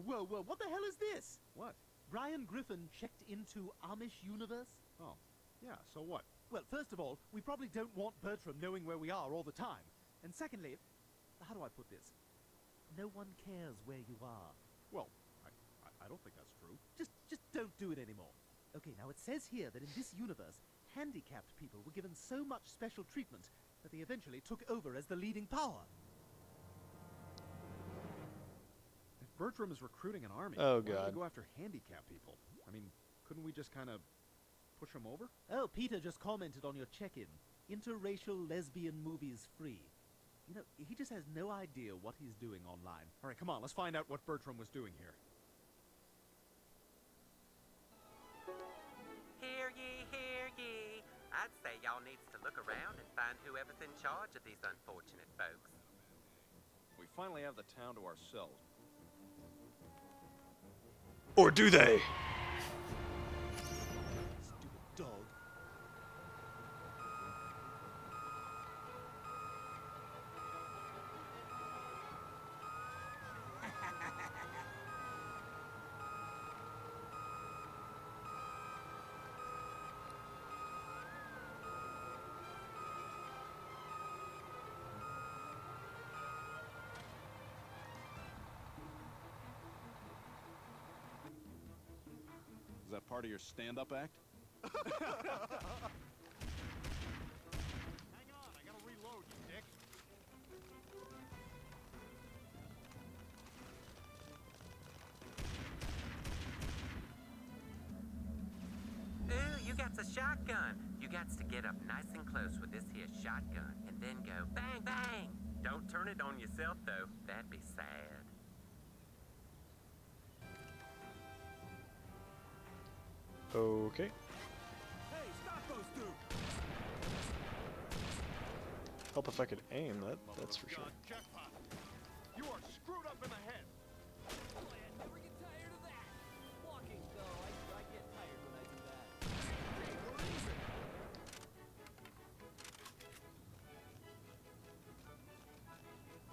Whoa, what the hell is this? What? Brian Griffin checked into Amish Universe? Oh, yeah, so what? Well, first of all, we probably don't want Bertram knowing where we are all the time. And secondly, how do I put this? No one cares where you are. Well, I don't think that's true. Just don't do it anymore. Okay, now it says here that in this universe, handicapped people were given so much special treatment that they eventually took over as the leading power. If Bertram is recruiting an army, why don't we go after handicapped people? I mean, couldn't we just kind of push them over? Oh, Peter just commented on your check-in. Interracial lesbian movies free. You know, he just has no idea what he's doing online. All right, come on, let's find out what Bertram was doing here. Hear ye, hear ye. I'd say y'all needs to look around and find whoever's in charge of these unfortunate folks. We finally have the town to ourselves. Or do they? Stupid dog. Is that part of your stand-up act? Hang on, I gotta reload, you dick. Ooh, you got a shotgun. You got to get up nice and close with this here shotgun and then go bang, bang. Don't turn it on yourself, though. That'd be sad. Okay. Hey, stop those dudes. Help if I could aim that's for sure. Jackpot. You are screwed up in the head. Boy, I never get tired of that. Walking though, I get tired when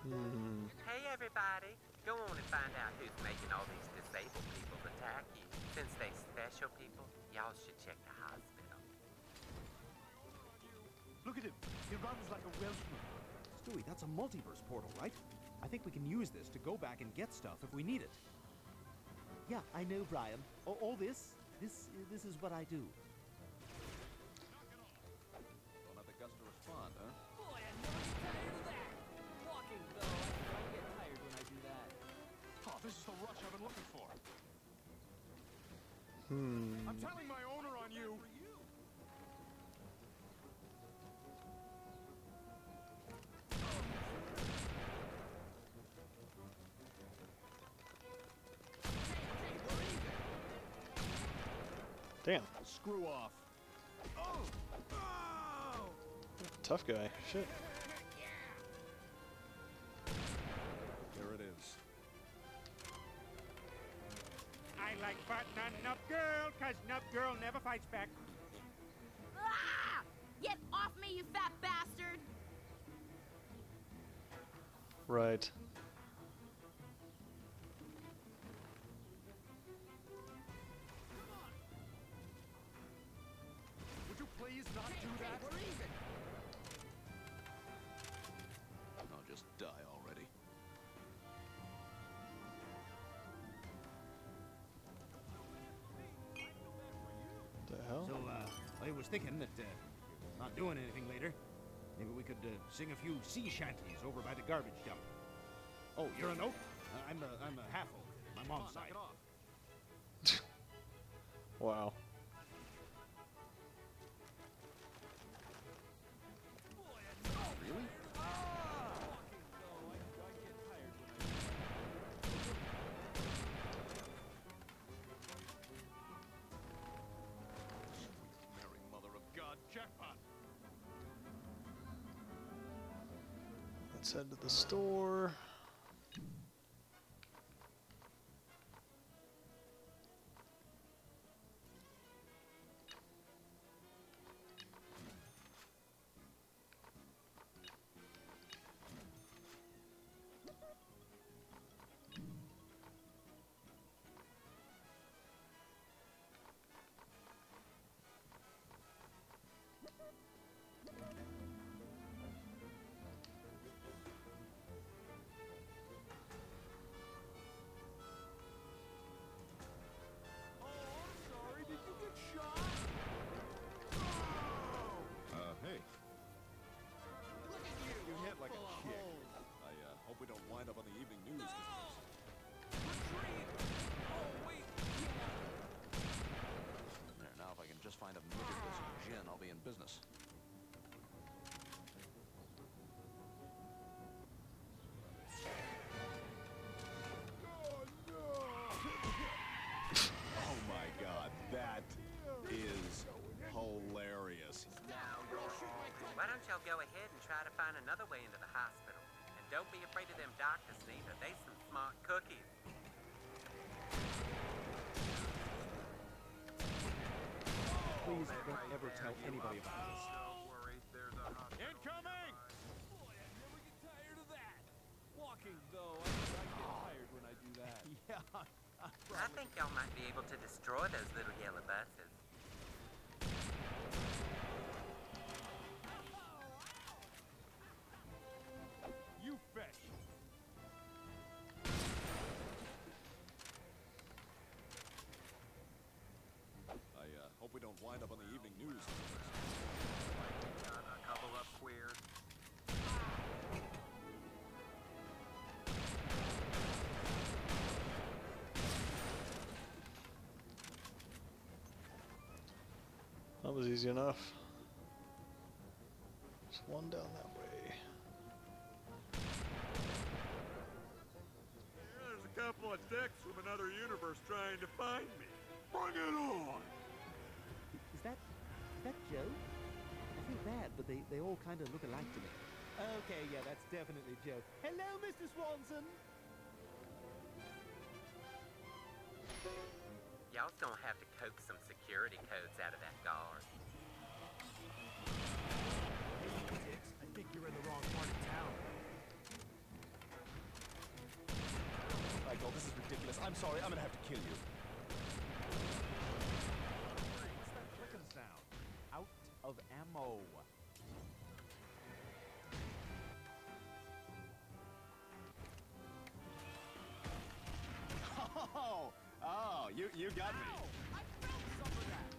I do that. Hey everybody, go on and find out who's making all these disabled people attack you. Since they special people, y'all should check the hospital. Look at him. He runs like a Welshman. Stewie, that's a multiverse portal, right? I think we can use this to go back and get stuff if we need it. Yeah, I know, Brian. All this is what I do. Don't have the guts to respond, huh? Boy, I never get tired of that. Walking, though, I get tired when I do that. Oh, this is the rush I've been looking for. I'm telling my owner on you. Damn. Screw off. Oh. Oh. Tough guy. Shit. There it is. I like but not enough girl, cause enough girl never fights back. Ah! Get off me, you fat bastard! Right. Come on. Would you please not do that? We're even. I'll just die already. So, I was thinking that, not doing anything later, maybe we could sing a few sea shanties over by the garbage dump. Oh, you're an oak? I'm a half-oak. My mom's side. Wow. Oh, really? Jackpot. Let's head to the store. for the evening news. No! Oh, wait. There, now if I can just find a miraculous gin, I'll be in business. Oh my God, that is hilarious. Why don't y'all go ahead and try to find another way into the hospital? And don't be afraid of them doctors either. They some smart cookies. Please don't ever tell anybody about this. Don't worry, there's a incoming! Boy, I never get tired of that. Walking though, I get tired when I do that. Yeah. I think y'all might be able to destroy those little yellow buses. You fetch. I hope we don't wind up on the evening news. A couple of queers. That was easy enough. There's one down that way. There's a couple of dicks from another universe trying to find me. Bring it on! Is that Joe? I feel bad, but they all kind of look alike to me. Okay, yeah, that's definitely Joe. Hello, Mr. Swanson! Y'all's gonna have to coax some security codes out of that guard. Hey, Dix, I think you're in the wrong part of town. Michael, this is ridiculous. I'm sorry, I'm gonna have to kill you. What's that clicking sound? Out of ammo. Oh! Oh, you got me. Ow, I felt some of that.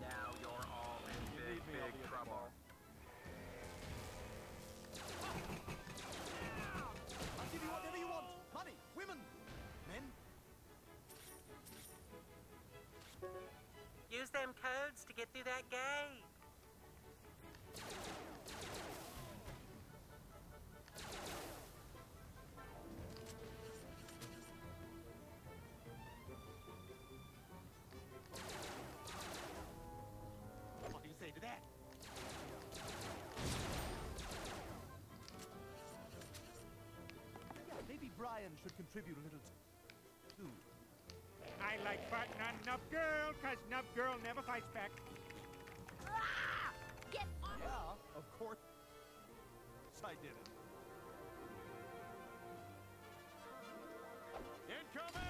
Now you're all in big trouble. I'll give you whatever you want. Money, women, men. Use them codes to get through that gate. Say to that. Yeah, maybe Brian should contribute a little too. I like but not enough girl, cause nub girl never fights back. Ah! Get off! Yeah, of course. I did it. Incoming!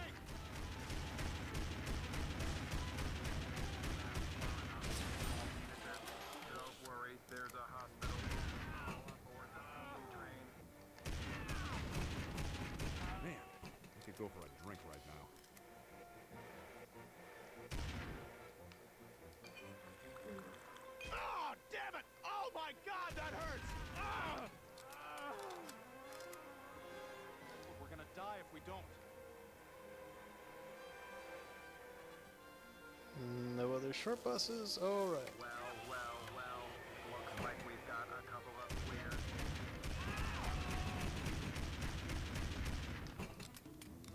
There's a hospital aboard the train. Man, I could go for a drink right now. Oh, damn it! Oh my God, that hurts! Ah! We're gonna die if we don't. No other short buses? All right. Well. Like we've got a couple of weird.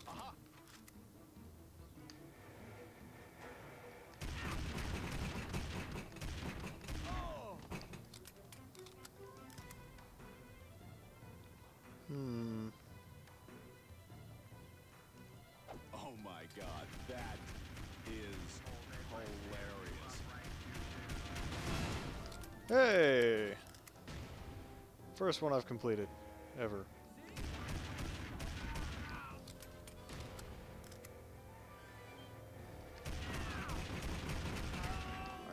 Aha! Oh! Oh my God, that is hilarious. Hey! First one I've completed, ever. Are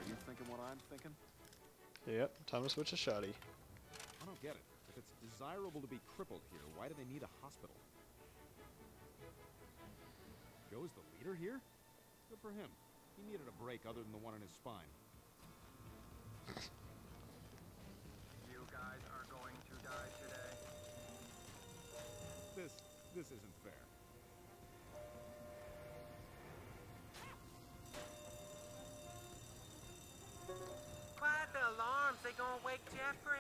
you thinking what I'm thinking? Yep, time to switch to shoddy. I don't get it. If it's desirable to be crippled here, why do they need a hospital? Joe's the leader here? Good for him. He needed a break other than the one in his spine. You guys are going to die today. This This isn't fair. Quiet the alarms, they're gonna wake Jeffrey.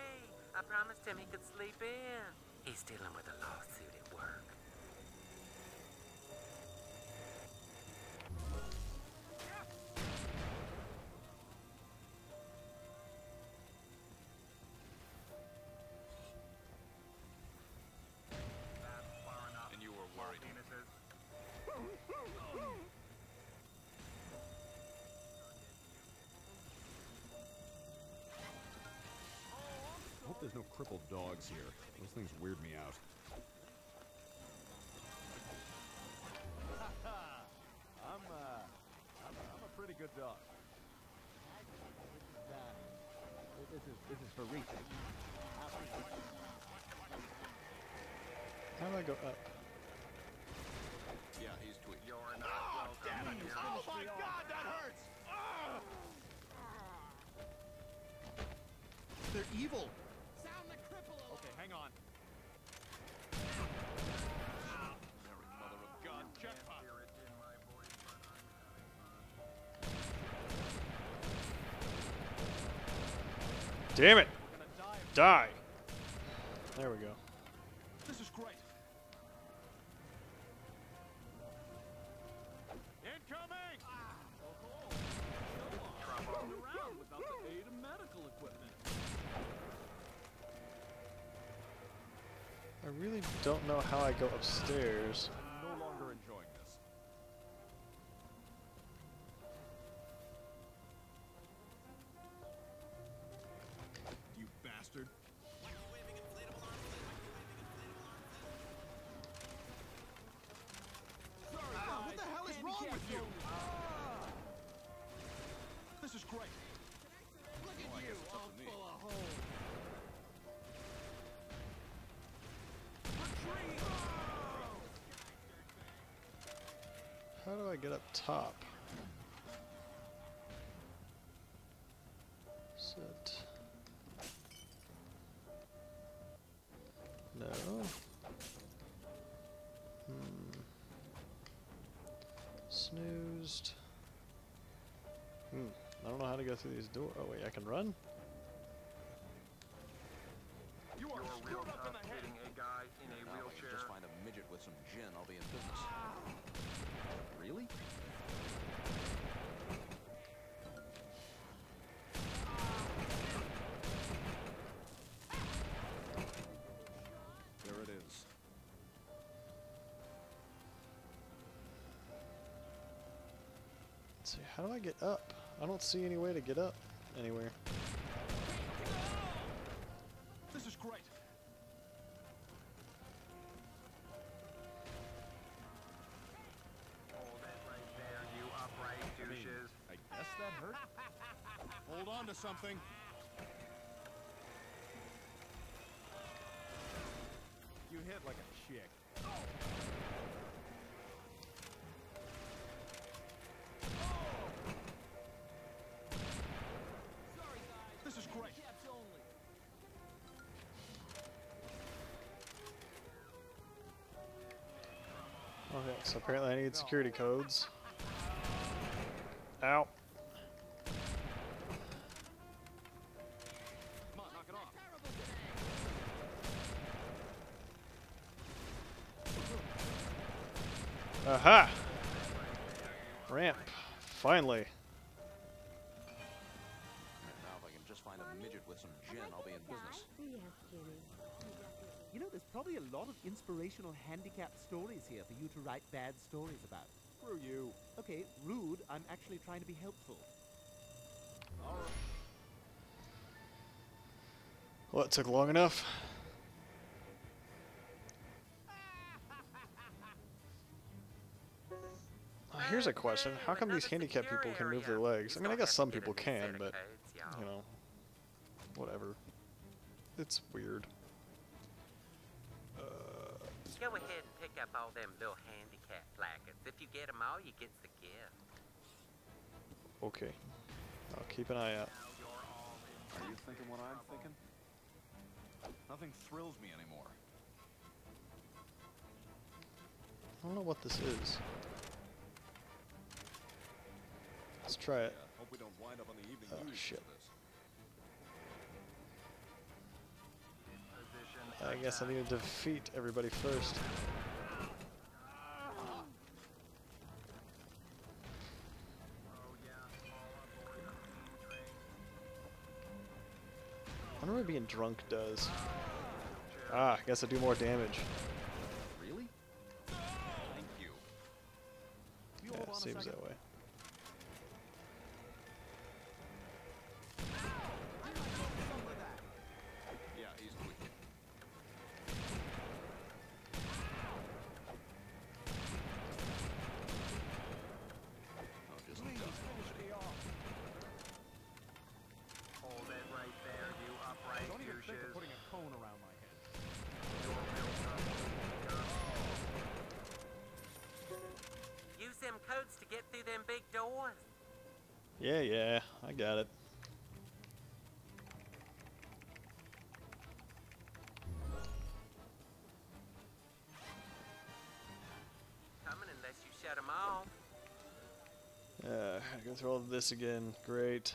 I promised him he could sleep in. He's dealing with a lawsuit at work. And you were worried. I hope there's no crippled dogs here. Those things weird me out. I'm a pretty good dog. This is for reaching. How do I go up? Yeah, he's tweaking. You're not welcome. Damn it. Oh my God, that hurts! Oh. They're evil. Sound the cripple alarm. Okay, hang on. Mary, mother of God, jackpot. Damn it! Die. There we go. This is great. Incoming! Around without the aid of medical equipment. I really don't know how I go upstairs. I'm no longer enjoying this. You bastard. You. Ah. This is great. Look at you, all full of holes. How do I get up top? Set. No. Snoozed. I don't know how to go through these doors. Oh wait, I can run? You are real up in the head. A guy in a wheelchair. Just find a midget with some gin, I'll be in business. Really? There it is. How do I get up? I don't see any way to get up anywhere. This is great. Hold it right there, you upright douches. I guess that hurt. Hold on to something. You hit like a chick. Oh. Great. Okay, so apparently I need security codes. Ow. Come on, knock it off. Aha! Ramp. Finally. Find a midget with some gin, I'll be in business. You know, there's probably a lot of inspirational handicap stories here for you to write bad stories about. Screw you. Okay, rude. I'm actually trying to be helpful. All right. Well, it took long enough. Here's a question. How come these handicapped people can move their legs? I mean, I guess some people can, but, you know, whatever. It's weird. Go ahead and pick up all them little handicap placards. If you get them all, you get the gift. Okay. I'll keep an eye out. Are you thinking what I'm thinking? Nothing thrills me anymore. I don't know what this is. Let's try it. Hope we don't wind up on the evening news. Oh, shit. I guess I need to defeat everybody first. I wonder what being drunk does. Ah, I guess I do more damage. Really? Thank you. Yeah, it seems that way. Yeah, yeah, I got it. Coming unless you shut them off. Yeah, I go through all of this again. Great.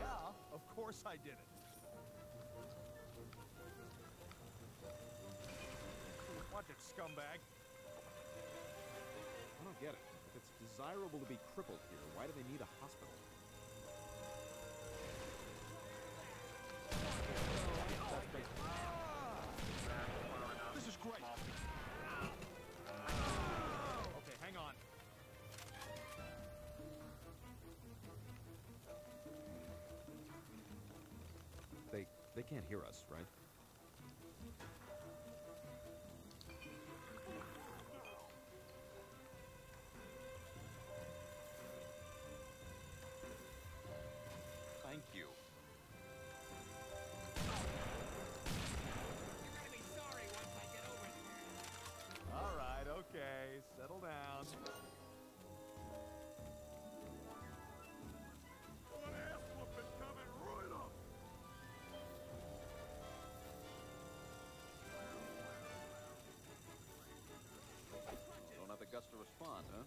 Yeah, of course I did it. Watch it, scumbag. I don't get it. If it's desirable to be crippled here, why do they need a hospital? This is great! Okay, hang on. They can't hear us, right? Thank you. You're gonna be sorry once I get over here. All right, okay, settle down. Well, ass whooping coming right up. Don't have the guts to respond, huh?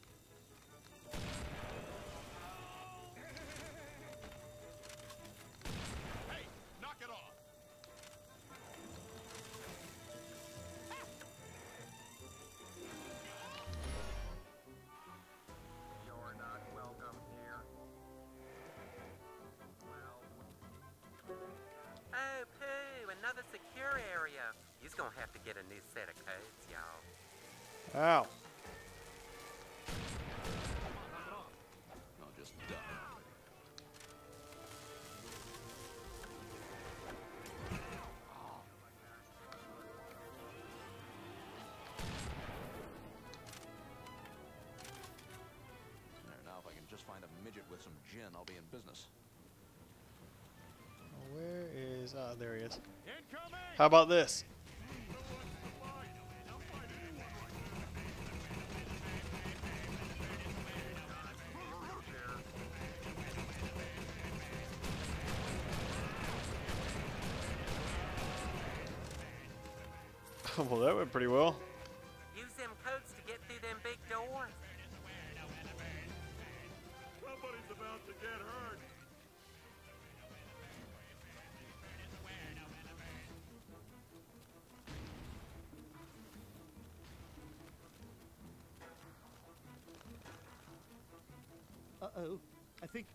Knock it off! You're not welcome here. Well... Oh, poo! Another secure area! You're gonna have to get a new set of codes, y'all. Ow! Knock it off! I'll just die. Just find a midget with some gin, I'll be in business. Where is... ah, there he is. Incoming! How about this? Well, that went pretty well. Use them codes to get through them big doors. Somebody's about to get hurt. Uh-oh. I think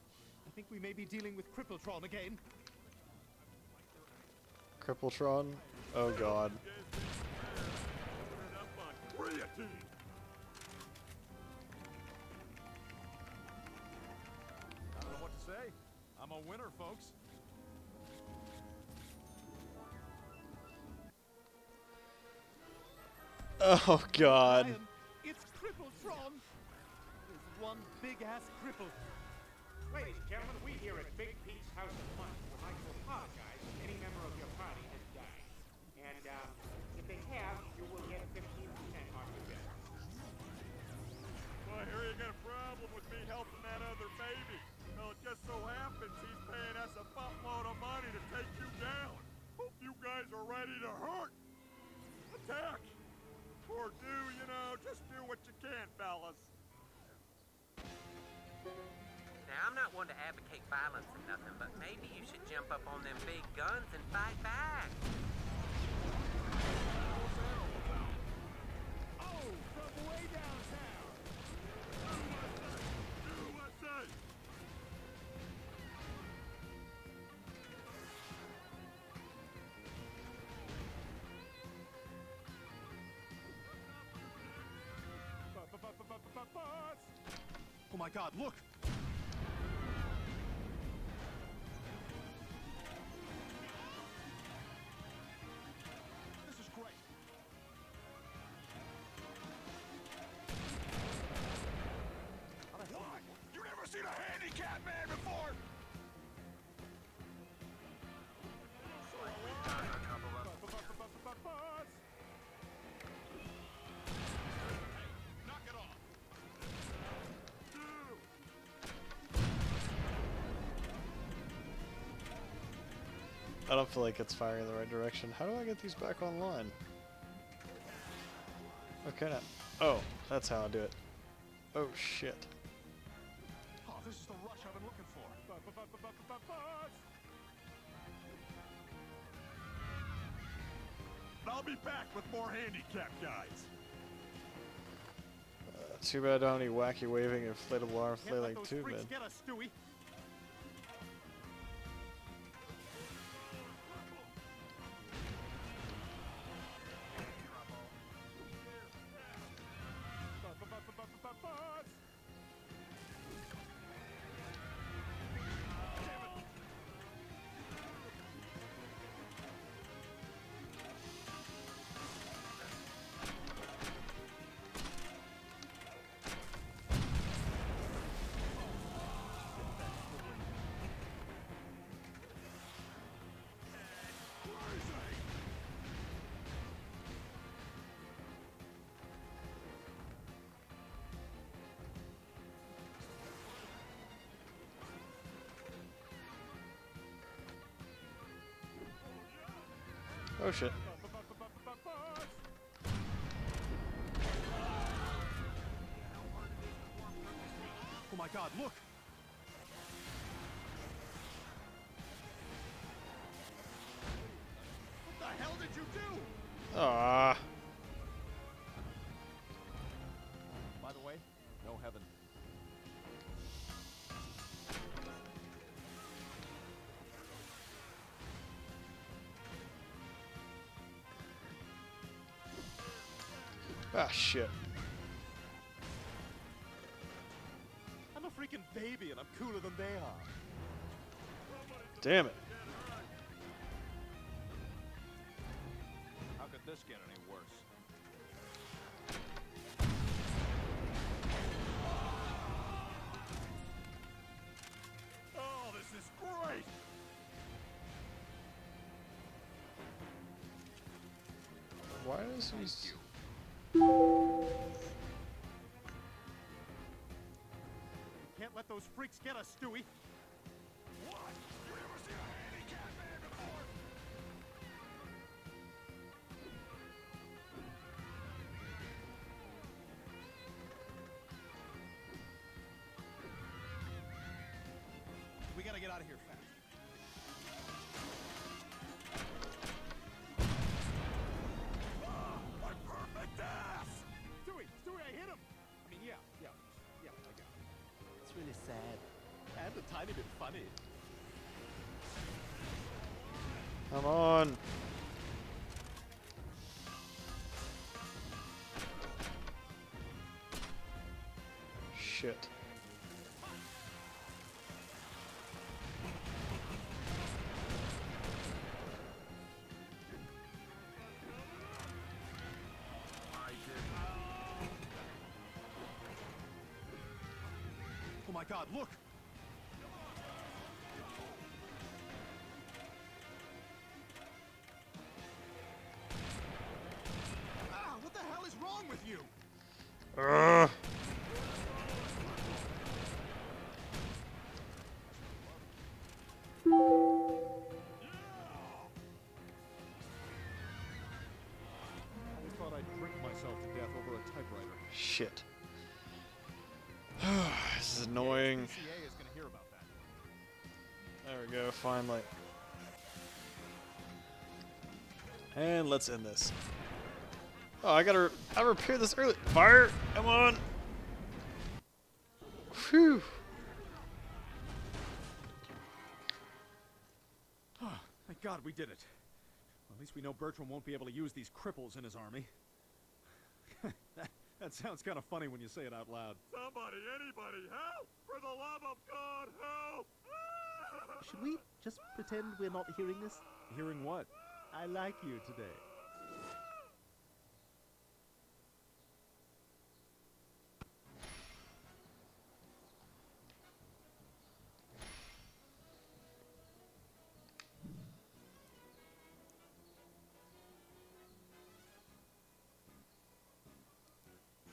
we may be dealing with Crippletron again. Crippletron? Oh god. Say, I'm a winner, folks. Oh god. Brian, it's Crippletron. There's one big ass cripple. Ladies and gentlemen, we here at Big Pete's House of Fun would like to apologize if any member of your party has died. And if they have, you will get 15% off your bill. Well, I hear you got a problem with me helping that other baby. Well, it just so happens he's paying us a buttload of money to take you down. Hope you guys are ready to hurt. attack. Or do, you know, just do what you can, fellas. Now, I'm not one to advocate violence or nothing, but maybe you should jump up on them big guns and fight back. Oh, from way downtown. Do what's up. Oh my God, look! This is great. What? You never seen a handicapped man before? Sorry, we got a couple of us. Hey, knock it off. I don't feel like it's firing in the right direction. How do I get these back online? Okay. Oh, that's how I do it. Oh shit. Oh, this is the rush I've been looking for. I'll be back with more handicapped guys. Too bad I don't have any wacky waving inflatable arm flailing tube, man. Get us, Stewie. Oh shit. Oh my God, look! What the hell did you do? Ah. By the way, no heaven. Ah, shit. I'm a freaking baby and I'm cooler than they are. Damn it. How could this get any worse? Oh, this is great! Why is he... Can't let those freaks get us, Stewie. What? You ever seen a handicapped man before? We gotta get out of here fast. Yeah, I got it. It's really sad. And a tiny bit funny. Come on. Shit. Oh my God, look! Ah, what the hell is wrong with you? myself to death over a typewriter. Shit. This is annoying. Yeah, is gonna hear about that. There we go, finally. And let's end this. Oh, I gotta repair this early. Fire! Come on! Phew! Oh, thank God we did it. Well, at least we know Bertram won't be able to use these cripples in his army. That sounds kind of funny when you say it out loud. Somebody, anybody, help! For the love of God, help! Should we just pretend we're not hearing this? Hearing what? I like you today.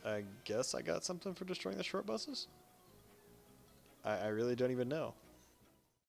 I guess I got something for destroying the short buses? I really don't even know.